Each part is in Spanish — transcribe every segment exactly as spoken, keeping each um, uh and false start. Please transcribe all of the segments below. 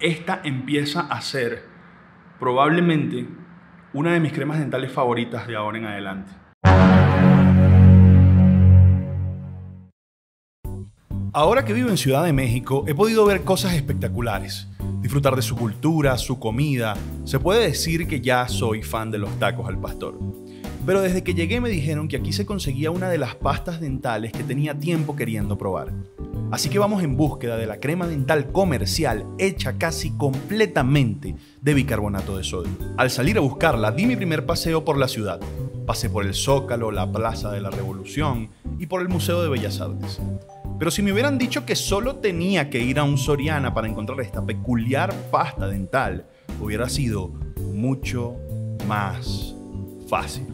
Esta empieza a ser probablemente una de mis cremas dentales favoritas de ahora en adelante. Ahora que vivo en Ciudad de México, he podido ver cosas espectaculares, disfrutar de su cultura, su comida. Se puede decir que ya soy fan de los tacos al pastor. Pero desde que llegué me dijeron que aquí se conseguía una de las pastas dentales que tenía tiempo queriendo probar. Así que vamos en búsqueda de la crema dental comercial hecha casi completamente de bicarbonato de sodio. Al salir a buscarla, di mi primer paseo por la ciudad. Pasé por el Zócalo, la Plaza de la Revolución y por el Museo de Bellas Artes. Pero si me hubieran dicho que solo tenía que ir a un Soriana para encontrar esta peculiar pasta dental, hubiera sido mucho más fácil.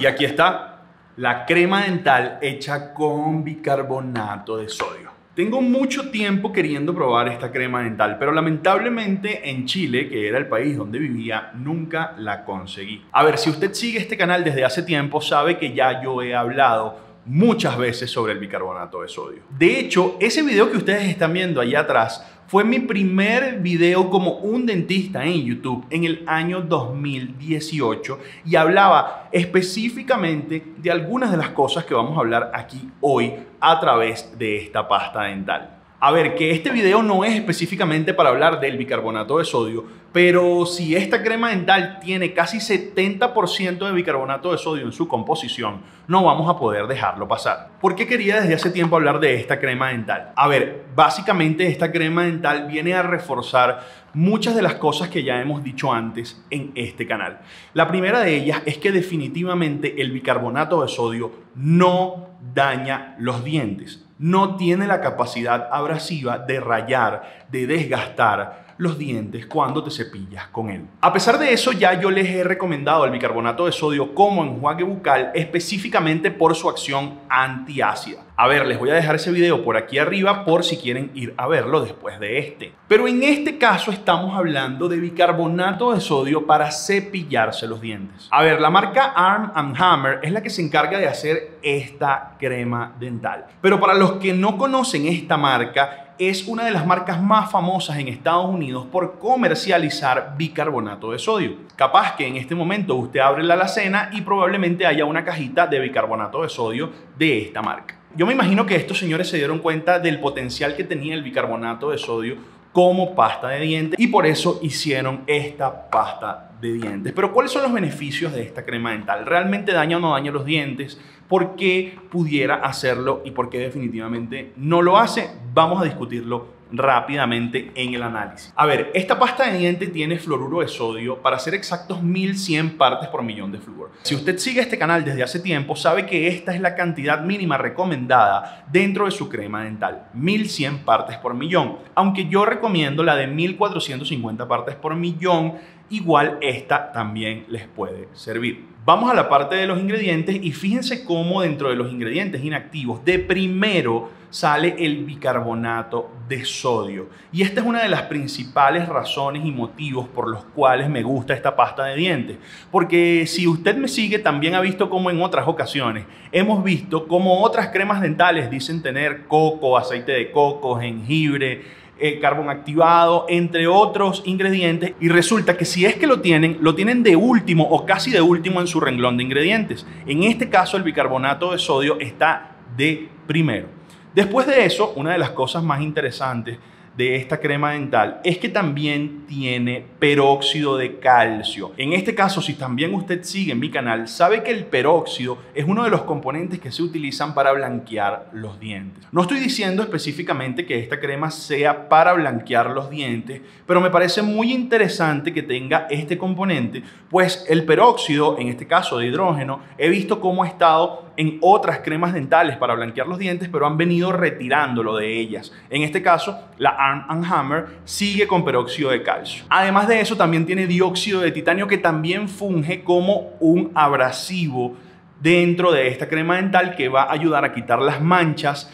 Y aquí está, la crema dental hecha con bicarbonato de sodio. Tengo mucho tiempo queriendo probar esta crema dental, pero lamentablemente en Chile, que era el país donde vivía, nunca la conseguí. A ver, si usted sigue este canal desde hace tiempo, sabe que ya yo he hablado muchas veces sobre el bicarbonato de sodio. De hecho, ese video que ustedes están viendo allá atrás fue mi primer video como un dentista en YouTube en el año dos mil dieciocho y hablaba específicamente de algunas de las cosas que vamos a hablar aquí hoy a través de esta pasta dental. A ver, que este video no es específicamente para hablar del bicarbonato de sodio, pero si esta crema dental tiene casi setenta por ciento de bicarbonato de sodio en su composición, no vamos a poder dejarlo pasar. ¿Por qué quería desde hace tiempo hablar de esta crema dental? A ver, básicamente esta crema dental viene a reforzar muchas de las cosas que ya hemos dicho antes en este canal. La primera de ellas es que definitivamente el bicarbonato de sodio no daña los dientes. No tiene la capacidad abrasiva de rayar, de desgastar los dientes cuando te cepillas con él. A pesar de eso, ya yo les he recomendado el bicarbonato de sodio como enjuague bucal, específicamente por su acción antiácida. A ver, les voy a dejar ese video por aquí arriba por si quieren ir a verlo después de este. Pero en este caso estamos hablando de bicarbonato de sodio para cepillarse los dientes. A ver, la marca Arm and Hammer es la que se encarga de hacer esta crema dental. Pero para los que no conocen esta marca, es una de las marcas más famosas en Estados Unidos por comercializar bicarbonato de sodio. Capaz que en este momento usted abre la alacena y probablemente haya una cajita de bicarbonato de sodio de esta marca. Yo me imagino que estos señores se dieron cuenta del potencial que tenía el bicarbonato de sodio como pasta de dientes y por eso hicieron esta pasta de dientes. Pero ¿cuáles son los beneficios de esta crema dental? ¿Realmente daña o no daña los dientes? ¿Por qué pudiera hacerlo y por qué definitivamente no lo hace? Vamos a discutirlo rápidamente en el análisis. A ver, esta pasta de dientes tiene fluoruro de sodio, para ser exactos, mil cien partes por millón de flúor. Si usted sigue este canal desde hace tiempo, sabe que esta es la cantidad mínima recomendada dentro de su crema dental, mil cien partes por millón, aunque yo recomiendo la de mil cuatrocientas cincuenta partes por millón. Igual esta también les puede servir. Vamos a la parte de los ingredientes y fíjense cómo dentro de los ingredientes inactivos de primero sale el bicarbonato de sodio. Y esta es una de las principales razones y motivos por los cuales me gusta esta pasta de dientes. Porque si usted me sigue, también ha visto cómo en otras ocasiones hemos visto cómo otras cremas dentales dicen tener coco, aceite de coco, jengibre, Eh, carbón activado, entre otros ingredientes, y resulta que si es que lo tienen, lo tienen de último o casi de último en su renglón de ingredientes. En este caso, el bicarbonato de sodio está de primero. Después de eso, una de las cosas más interesantes de esta crema dental es que también tiene peróxido de calcio. En este caso, si también usted sigue en mi canal, sabe que el peróxido es uno de los componentes que se utilizan para blanquear los dientes. No estoy diciendo específicamente que esta crema sea para blanquear los dientes, pero me parece muy interesante que tenga este componente, pues el peróxido, en este caso de hidrógeno, he visto cómo ha estado en otras cremas dentales para blanquear los dientes, pero han venido retirándolo de ellas. En este caso, la Arm and Hammer sigue con peróxido de calcio. Además de eso, también tiene dióxido de titanio, que también funge como un abrasivo dentro de esta crema dental que va a ayudar a quitar las manchas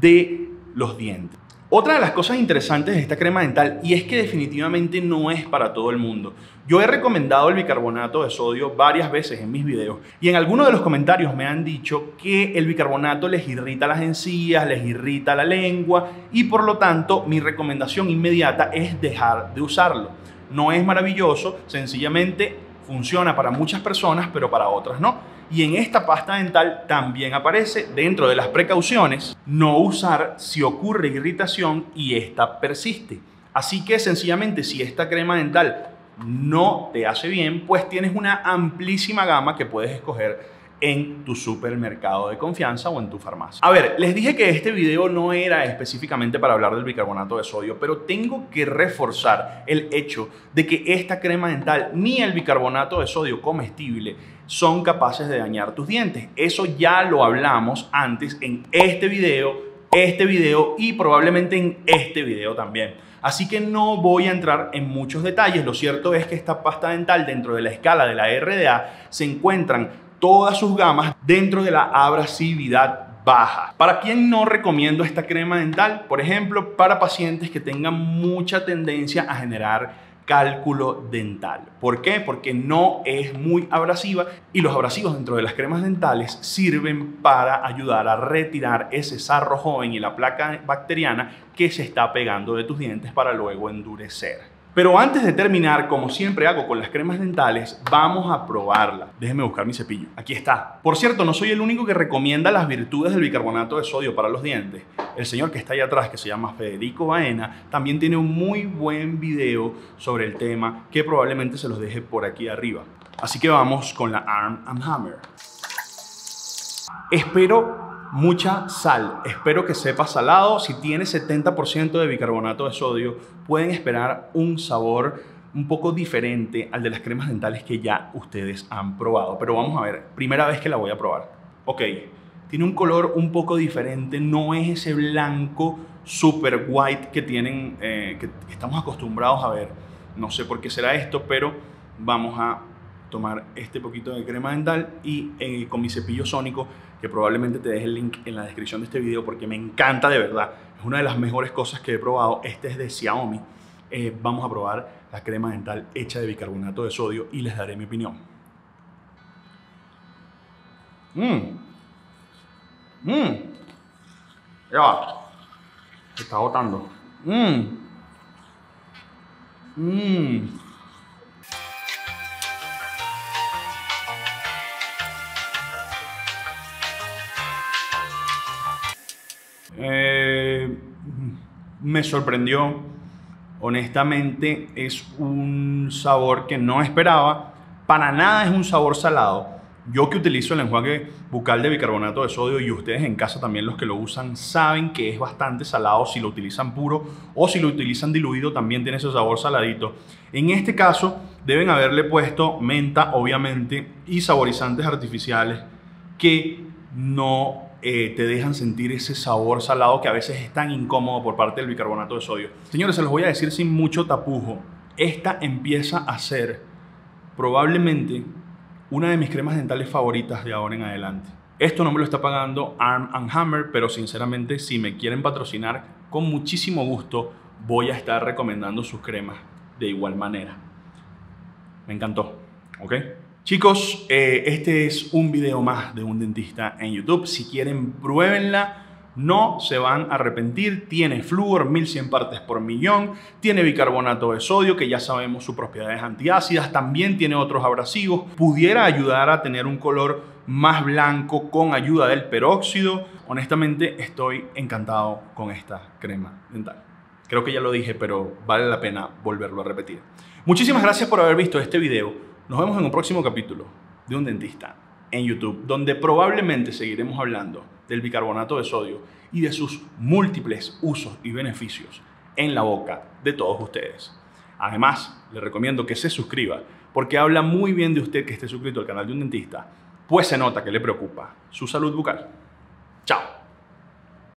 de los dientes. Otra de las cosas interesantes de esta crema dental, y es que definitivamente no es para todo el mundo. Yo he recomendado el bicarbonato de sodio varias veces en mis videos y en algunos de los comentarios me han dicho que el bicarbonato les irrita las encías, les irrita la lengua y por lo tanto mi recomendación inmediata es dejar de usarlo. No es maravilloso, sencillamente funciona para muchas personas pero para otras no. Y en esta pasta dental también aparece dentro de las precauciones no usar si ocurre irritación y esta persiste. Así que sencillamente si esta crema dental no te hace bien, pues tienes una amplísima gama que puedes escoger en tu supermercado de confianza o en tu farmacia. A ver, les dije que este video no era específicamente para hablar del bicarbonato de sodio, pero tengo que reforzar el hecho de que esta crema dental ni el bicarbonato de sodio comestible son capaces de dañar tus dientes. Eso ya lo hablamos antes en este video, este video y probablemente en este video también. Así que no voy a entrar en muchos detalles. Lo cierto es que esta pasta dental dentro de la escala de la R D A se encuentran todas sus gamas dentro de la abrasividad baja. ¿Para quién no recomiendo esta crema dental? Por ejemplo, para pacientes que tengan mucha tendencia a generar cálculo dental. ¿Por qué? Porque no es muy abrasiva y los abrasivos dentro de las cremas dentales sirven para ayudar a retirar ese sarro joven y la placa bacteriana que se está pegando de tus dientes para luego endurecer. Pero antes de terminar, como siempre hago con las cremas dentales, vamos a probarla. Déjenme buscar mi cepillo. Aquí está. Por cierto, no soy el único que recomienda las virtudes del bicarbonato de sodio para los dientes. El señor que está ahí atrás, que se llama Federico Baena, también tiene un muy buen video sobre el tema que probablemente se los deje por aquí arriba. Así que vamos con la Arm and Hammer. Espero mucha sal, espero que sepa salado. Si tiene setenta por ciento de bicarbonato de sodio, pueden esperar un sabor un poco diferente al de las cremas dentales que ya ustedes han probado. Pero vamos a ver, primera vez que la voy a probar. Ok, tiene un color un poco diferente, no es ese blanco super white que tienen, eh, que estamos acostumbrados a ver. No sé por qué será esto, pero vamos a tomar este poquito de crema dental y eh, con mi cepillo sónico, que probablemente te deje el link en la descripción de este video porque me encanta de verdad. Es una de las mejores cosas que he probado. Este es de Xiaomi. Eh, vamos a probar la crema dental hecha de bicarbonato de sodio y les daré mi opinión. Mmm. Mmm. Ya. Se está agotando. Mmm. Mmm. Eh, me sorprendió, honestamente es un sabor que no esperaba, para nada es un sabor salado. Yo que utilizo el enjuague bucal de bicarbonato de sodio y ustedes en casa también los que lo usan saben que es bastante salado si lo utilizan puro o si lo utilizan diluido también tiene ese sabor saladito. En este caso deben haberle puesto menta obviamente y saborizantes artificiales que no Eh, te dejan sentir ese sabor salado que a veces es tan incómodo por parte del bicarbonato de sodio. Señores, se los voy a decir sin mucho tapujo. Esta empieza a ser probablemente una de mis cremas dentales favoritas de ahora en adelante. Esto no me lo está pagando Arm and Hammer, pero sinceramente si me quieren patrocinar, con muchísimo gusto voy a estar recomendando sus cremas de igual manera. Me encantó, ¿ok? Chicos, eh, este es un video más de Un Dentista en YouTube. Si quieren, pruébenla. No se van a arrepentir. Tiene flúor, mil cien partes por millón. Tiene bicarbonato de sodio, que ya sabemos sus propiedades antiácidas. También tiene otros abrasivos. Pudiera ayudar a tener un color más blanco con ayuda del peróxido. Honestamente, estoy encantado con esta crema dental. Creo que ya lo dije, pero vale la pena volverlo a repetir. Muchísimas gracias por haber visto este video. Nos vemos en un próximo capítulo de Un Dentista en YouTube, donde probablemente seguiremos hablando del bicarbonato de sodio y de sus múltiples usos y beneficios en la boca de todos ustedes. Además, le recomiendo que se suscriba, porque habla muy bien de usted que esté suscrito al canal de Un Dentista, pues se nota que le preocupa su salud bucal. Chao.